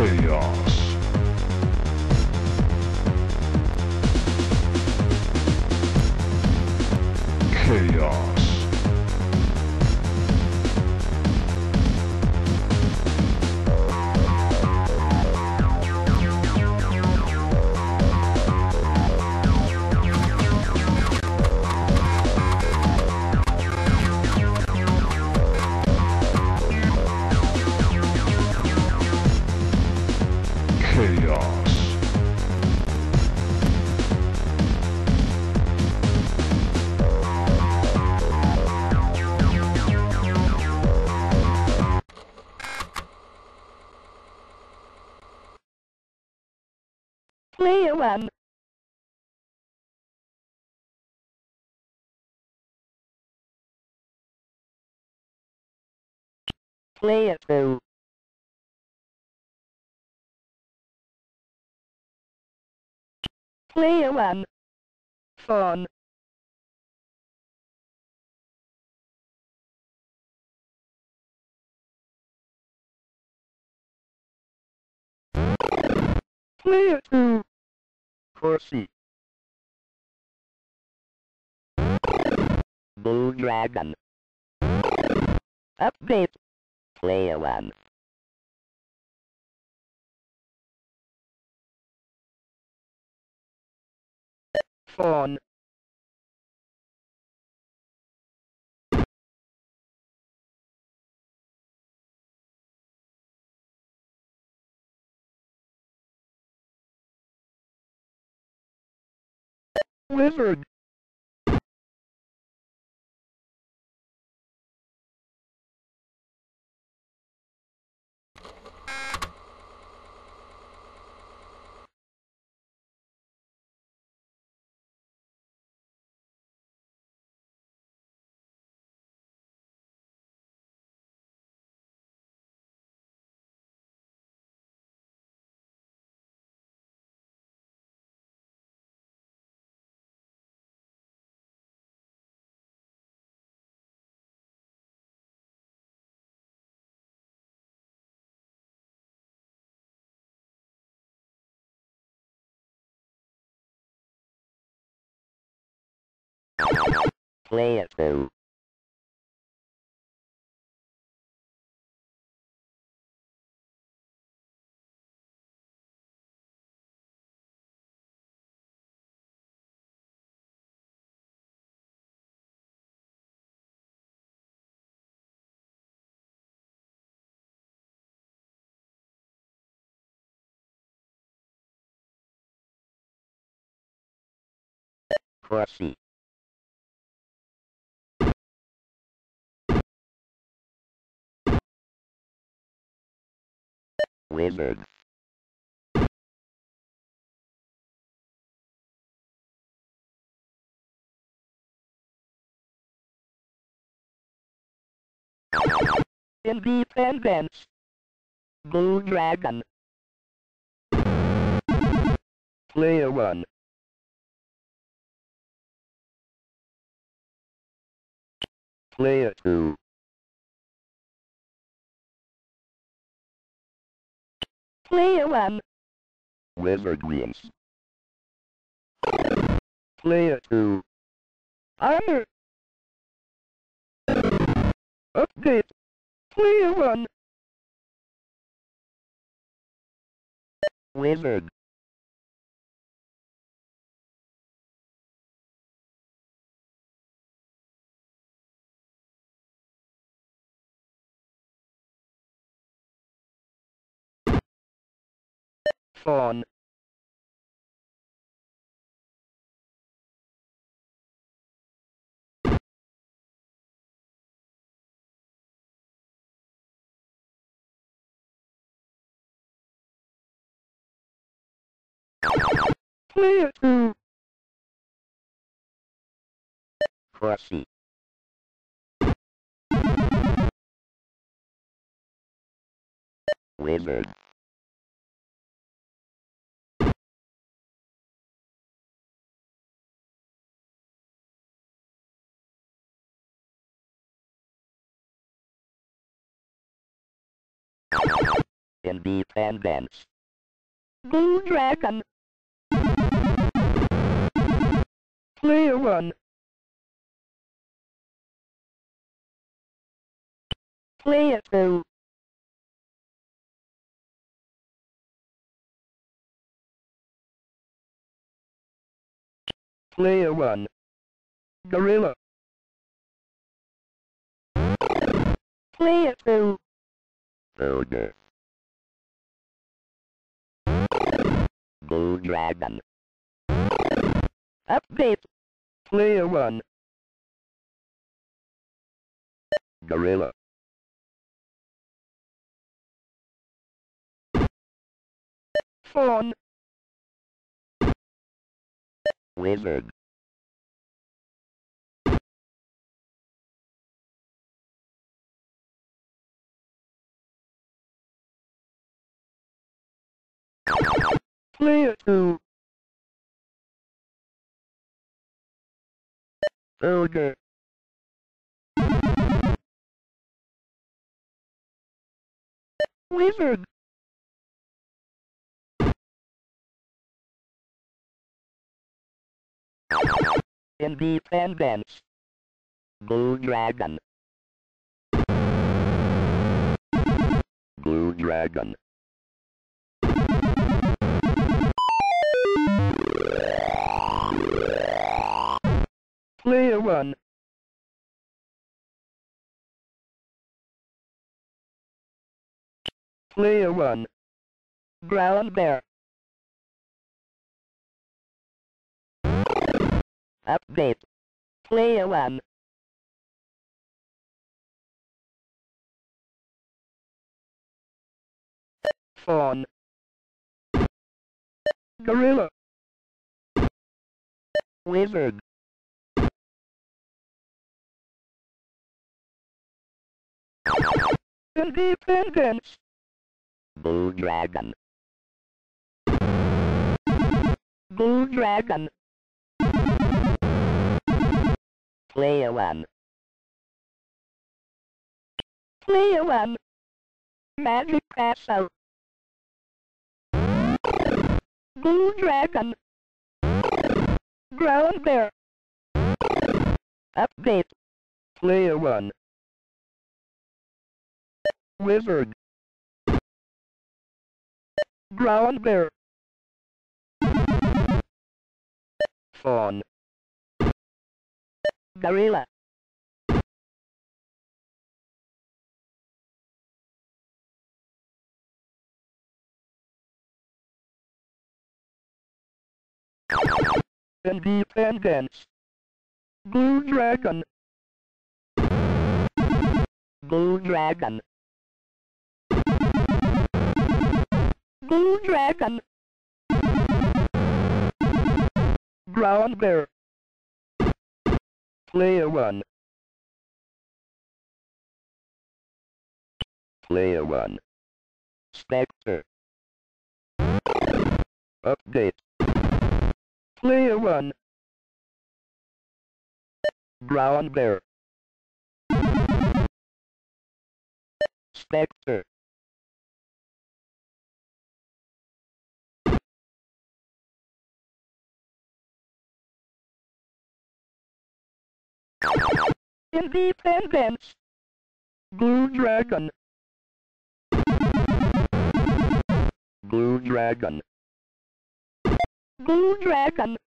Chaos. Chaos. Chaos. Player 1. Player 2. Player 1. Phone. Player 2. Horsey. Blue Dragon. Update. Player 1. Phone. Wizard. Player 2. Crossy. Wizard. Independence. Blue Dragon. Player 1. Player 2. Player 1. Wizard wins. Player 2. Armor. Update. Player 1. Wizard. Phone. Player 2. Crossy. Wizard. and beat and dance. Blue Dragon. Player 1. Player 2. Player 1. Gorilla. Player 2. Ogre. Blue Dragon. Update. Player 1. Gorilla. Fawn. Wizard. Player 2. Ogre. Wizard. Independence. Blue Dragon. Blue Dragon. Player 1. Player 1. Ground Bear. Update. Player 1. Fawn. Gorilla. Wizard. Independence. Blue Dragon. Blue Dragon. Player 1. Player 1. Magic Castle. Blue Dragon. Ground Bear. Update. Player 1. Wizard. Ground Bear. Fawn. Gorilla. Independence. Blue Dragon. Blue Dragon. Blue Dragon. Ground Bear. Player 1. Player 1. Spectre. Update. Player 1. Ground Bear. Spectre. Independence. Blue Dragon. Blue Dragon. Blue Dragon.